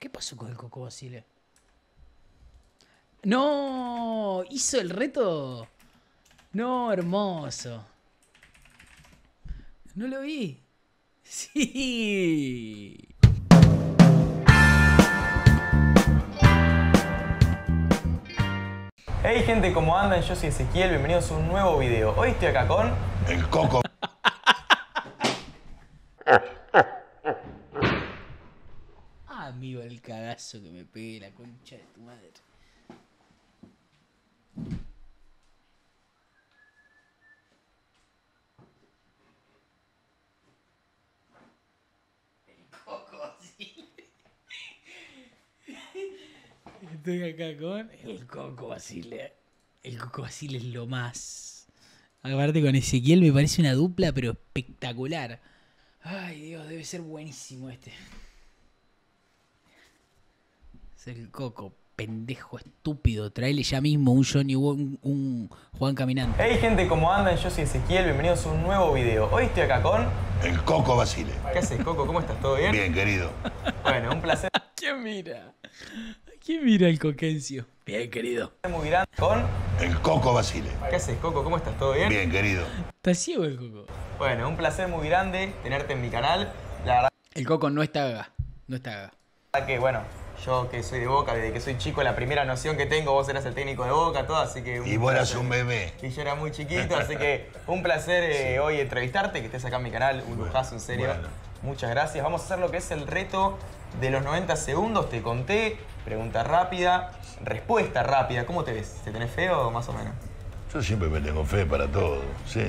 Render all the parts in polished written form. ¿Qué pasó con el Coco Basile? ¡No! ¿Hizo el reto? ¡No, hermoso! No lo vi. ¡Sí! Hey gente, ¿cómo andan? Yo soy Ezequiel, bienvenidos a un nuevo video. Hoy estoy acá con... El Coco. Amigo, el cagazo que me pegué, la concha de tu madre. El Coco, sí. Estoy acá con el Coco Basile. El Coco Basile es lo más. Aparte con Ezequiel me parece una dupla, pero espectacular. Ay, Dios, debe ser buenísimo este. Es el Coco, pendejo estúpido. Traele ya mismo un Johnny Walker, un Juan caminando. Hey gente, ¿cómo andan? Yo soy Ezequiel, bienvenidos a un nuevo video. Hoy estoy acá con... El Coco Basile. ¿Qué haces, Coco? ¿Cómo estás? ¿Todo bien? Bien, querido. Bueno, un placer. ¿Quién mira? ¿Quién mira el coquencio? Bien, querido. Muy grande con... El Coco Basile. ¿Qué haces, Coco? ¿Cómo estás? ¿Todo bien? Bien, querido. ¿Está ciego el Coco? Bueno, un placer muy grande tenerte en mi canal. La verdad... El Coco no está gaga. No está gaga. La verdad que, bueno... Yo que soy de Boca, desde que soy chico, la primera noción que tengo, vos eras el técnico de Boca, todo, así que... Y vos eras un bebé. Y yo era muy chiquito, así que un placer sí. Hoy entrevistarte, que estés acá en mi canal, un lujazo, en serio. Bueno. Muchas gracias. Vamos a hacer lo que es el reto de los 90 segundos, te conté, pregunta rápida, respuesta rápida. ¿Cómo te ves? ¿Te tenés feo o más o menos? Yo siempre me tengo fe para todo, sí.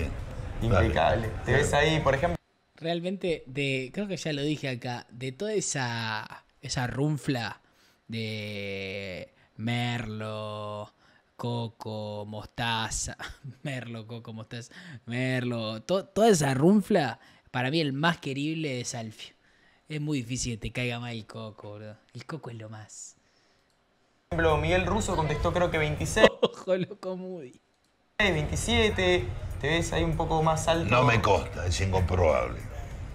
Impecable. Dale. ¿Te ves ahí, por ejemplo? Realmente, creo que ya lo dije acá, de toda esa runfla de Merlo, Coco, Mostaza, Merlo, toda esa runfla, para mí el más querible es Alfio. Es muy difícil que te caiga mal el Coco, bro. El Coco es lo más. Por ejemplo, Miguel Russo contestó creo que 26. Ojo, loco, Moody. 27, te ves ahí un poco más alto. No me consta, es incomprobable.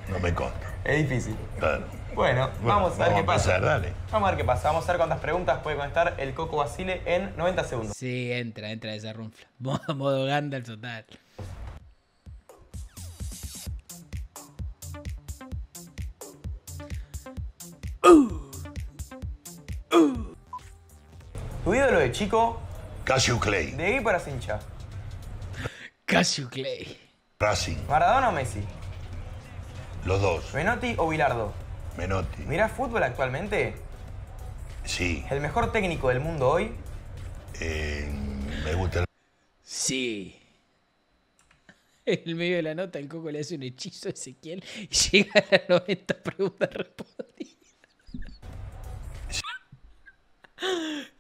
No me consta. Es difícil. Claro. Bueno, vamos a ver qué pasa. Dale. Vamos a ver qué pasa. Vamos a ver cuántas preguntas puede contestar el Coco Basile en 90 segundos. Sí, entra esa runfla. Modo Gandalf total. ¿Tu ídolo de chico? Cassius Clay. De ahí para Cincha. Cassius Clay. Racing. ¿Maradona o Messi? Los dos. ¿Menotti o Bilardo? Menotti. ¿Mirás fútbol actualmente? Sí. ¿El mejor técnico del mundo hoy? Me gusta el... Sí. En el medio de la nota el Coco le hace un hechizo a Ezequiel y llega a las 90 preguntas respondidas. Sí.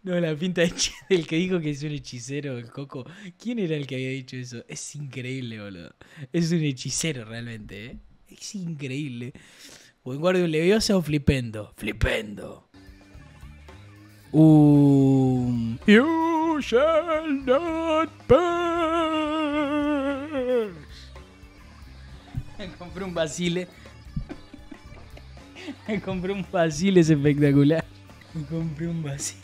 No, la pinta del que dijo que es un hechicero, el Coco. ¿Quién era el que había dicho eso? Es increíble, boludo. Es un hechicero realmente, ¿eh? Es increíble. ¿Wingardium Levioso o Flipendo? Flipendo. You shall not pass. Compré un Basile. Me compré un Basile, es espectacular. Me compré un Basile.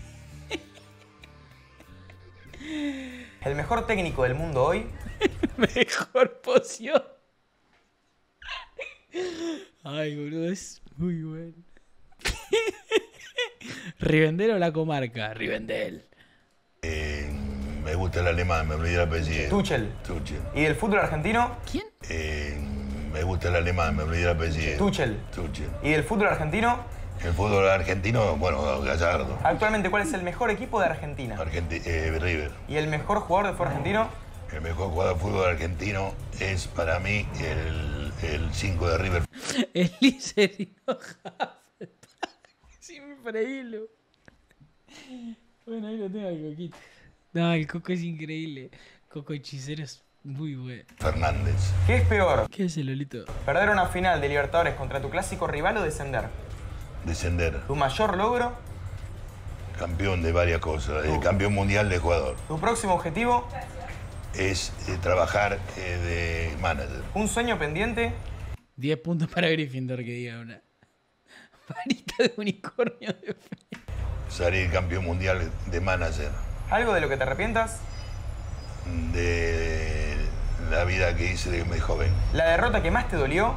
¿El mejor técnico del mundo hoy? Mejor poción. Ay, boludo, es muy bueno. ¿Rivendel o La Comarca? Rivendel. Me gusta el alemán, me olvidé el apellido. Tuchel. Tuchel. ¿Y del fútbol argentino? ¿Quién? Me gusta el alemán, me olvidé el apellido. Tuchel. Tuchel. ¿Y del fútbol argentino? El fútbol argentino, bueno, Gallardo. Actualmente, ¿cuál es el mejor equipo de Argentina? River. ¿Y el mejor jugador de fútbol argentino? El mejor jugador de fútbol argentino es para mí el 5 de River. El líder Rino. Es increíble. Bueno, ahí lo tengo al Coquito. No, el Coco es increíble. Coco hechicero es muy bueno. Fernández. ¿Qué es peor? ¿Qué es el Lolito? ¿Perder una final de Libertadores contra tu clásico rival o descender? Descender. ¿Tu mayor logro? Campeón de varias cosas. El campeón mundial de jugador. ¿Tu próximo objetivo? Es trabajar de manager. ¿Un sueño pendiente? 10 puntos para Gryffindor, que diga una. varita de unicornio de fe. Salir campeón mundial de manager. ¿Algo de lo que te arrepientas? De la vida que hice de muy joven. ¿La derrota que más te dolió?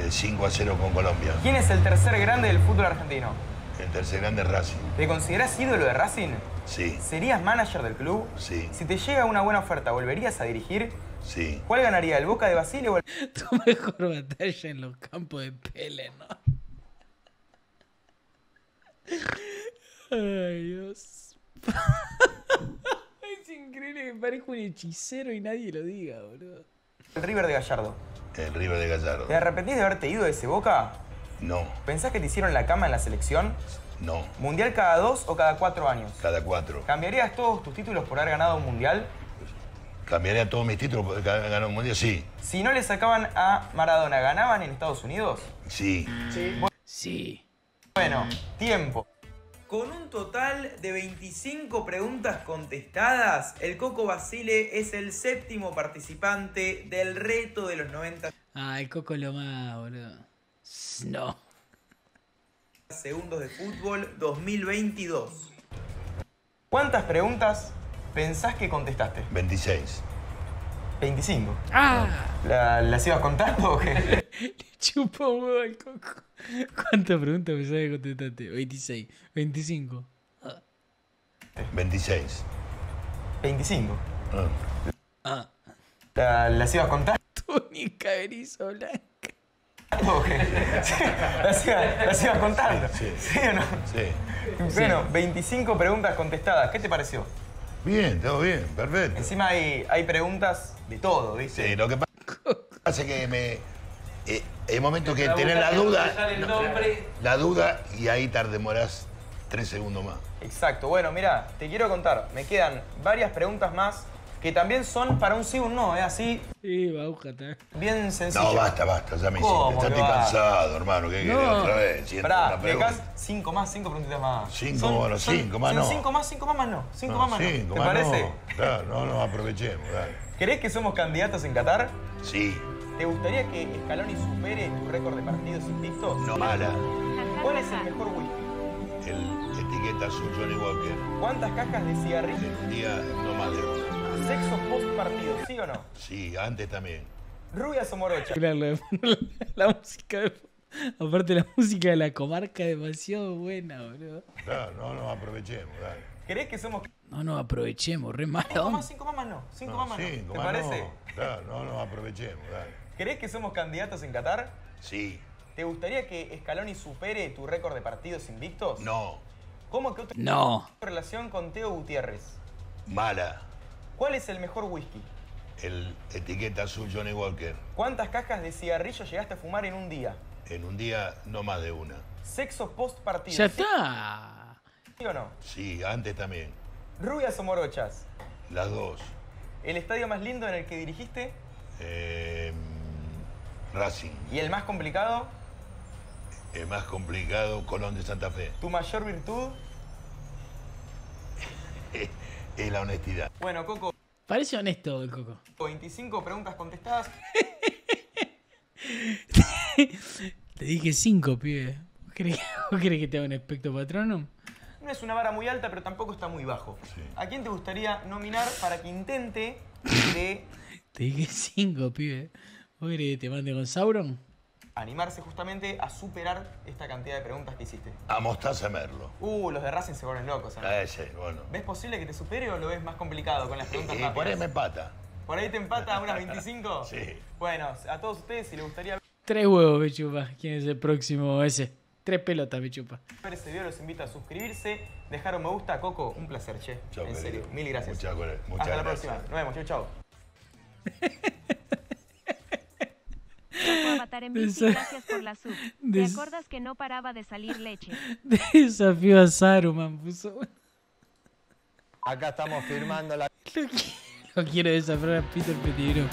El 5-0 con Colombia. ¿Quién es el tercer grande del fútbol argentino? El tercer grande es Racing. ¿Te considerás ídolo de Racing? Sí. ¿Serías manager del club? Sí. Si te llega una buena oferta, ¿volverías a dirigir? Sí. ¿Cuál ganaría, el Boca de Basile o el...? Tu mejor batalla en los campos de Pelé, ¿no? Ay, Dios. Es increíble que parezca un hechicero y nadie lo diga, boludo. El River de Gallardo. El River de Gallardo. ¿Te arrepentís de haberte ido de ese Boca? No. ¿Pensás que te hicieron la cama en la selección? No. ¿Mundial cada 2 o cada 4 años? Cada 4. ¿Cambiarías todos tus títulos por haber ganado un mundial? ¿Cambiaría todos mis títulos por haber ganado un mundial? Sí. Si no le sacaban a Maradona, ¿ganaban en Estados Unidos? Sí. Sí. Sí. Bueno, tiempo. Con un total de 25 preguntas contestadas, el Coco Basile es el 7º participante del reto de los 90. Ah, el Coco lo más, boludo. No. Segundos de fútbol 2022. ¿Cuántas preguntas pensás que contestaste? 26. 25. Ah. ¿Las ibas contando o qué? Le chupó un huevo al Coco. ¿Cuántas preguntas pensás que contestaste? 26. 25. Ah. 26. 25. Ah. ¿Las ibas contando? Túnica gris o blanca. Las ibas contando. Sí, sí. ¿Sí o no? Sí. Bueno, 25 preguntas contestadas. ¿Qué te pareció? Bien, todo bien, perfecto. Encima hay preguntas de todo, ¿viste? Sí, lo que pasa es que el momento que tenés la duda, y ahí te demorás 3 segundos más. Exacto. Bueno, mirá, te quiero contar. Me quedan varias preguntas más que también son para un sí o un no, ¿eh? Así. Sí, bájate. Bien sencillo. No, basta, basta, ya me hiciste. Estás cansado, hermano. ¿Qué querés otra vez? Pará, me acá 5 preguntitas más. 5 más, no. 5 más, no. 5 más, no. ¿Te parece? No. Claro, no, aprovechemos, dale. ¿Crees que somos candidatos en Qatar? Sí. ¿Te gustaría que Scaloni supere tu récord de partidos invictos? No, mala. ¿Cuál es el mejor whisky? El etiqueta azul Johnny Walker. ¿Cuántas cajas de cigarrillos? El día no más de una. ¿Sexo post partido, sí o no? Sí, antes también. ¿Rubias o morochas? Claro, la música. Aparte, la música de La Comarca es demasiado buena, boludo. Claro, no, aprovechemos, dale. ¿Crees que somos...? No, aprovechemos, re malo. 5 más, no. 5 más, no. ¿Te parece? Claro, no, aprovechemos, dale. ¿Crees que somos candidatos en Qatar? Sí. ¿Te gustaría que Scaloni supere tu récord de partidos invictos? No. ¿Cómo que otra...? No. ¿Relación con Teo Gutiérrez? Mala. ¿Cuál es el mejor whisky? El etiqueta azul Johnny Walker. ¿Cuántas cajas de cigarrillos llegaste a fumar en un día? En un día no más de una. ¿Sexo post partido? ¡Ya está! ¿Sí o no? Sí, antes también. ¿Rubias o morochas? Las dos. ¿El estadio más lindo en el que dirigiste? Racing. ¿Y el más complicado? El más complicado, Colón de Santa Fe. ¿Tu mayor virtud? Es la honestidad. Bueno, Coco. Parece honesto el Coco. 25 preguntas contestadas. Te dije 5, pibe. ¿Vos crees que te haga un espectro patronum? No es una vara muy alta, pero tampoco está muy bajo. Sí. ¿A quién te gustaría nominar para que intente de...? Te dije 5, pibe. ¿Vos crees que te mande con Sauron? Animarse justamente a superar esta cantidad de preguntas que hiciste. A Mostaza, Merlo. Los de Racing se vuelven locos. Sí, bueno. ¿Ves posible que te supere o lo ves más complicado con las preguntas rápidas? Por ahí me empata. ¿Por ahí te empata a unas 25? Sí. Bueno, a todos ustedes, si les gustaría... 3 huevos, me chupa. ¿Quién es el próximo ese? 3 pelotas, me chupa. Para este video los invito a suscribirse, dejar un me gusta. Coco, un placer, che. Chau, en serio, querido. Mil gracias. Muchas gracias. Hasta la próxima. Nos vemos. Chau, chau. En bici, gracias por la sub. ¿Te acuerdas que no paraba de salir leche? Desafío a Saruman puso. Acá estamos firmando la... Lo quiero desafiar a Peter Pettigrew.